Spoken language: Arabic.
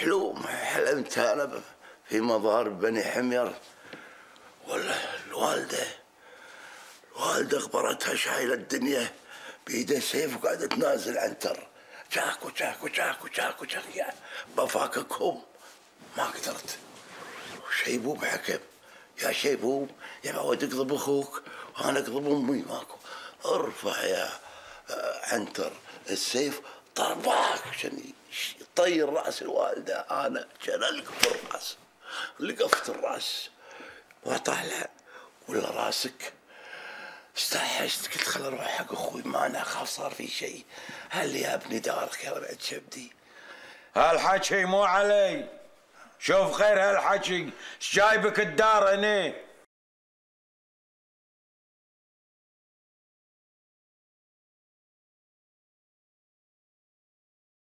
حلم حلمت انا في مظهر بني حمير، ولا الوالده اخبرتها شايله الدنيا بيده سيف وقاعده تنازل عنتر، جاك وجاك وجاك وجاك وجاك يعني بفاككهم، ما قدرت. شيبوب حكم، يا شيبوب يا معود اقضب اخوك وانا اقضب امي، ماكو. ارفع يا عنتر السيف، طرباك شني طير راس الوالده، انا شن القف الراس، لقفت الراس وطالع ولا راسك. استحشت قلت خل اروح حق اخوي، ما انا اخاف صار في شيء. هل يا ابني دارك يا ولد شبدي؟ هالحكي مو علي، شوف غير هالحكي، ايش جايبك الدار هني؟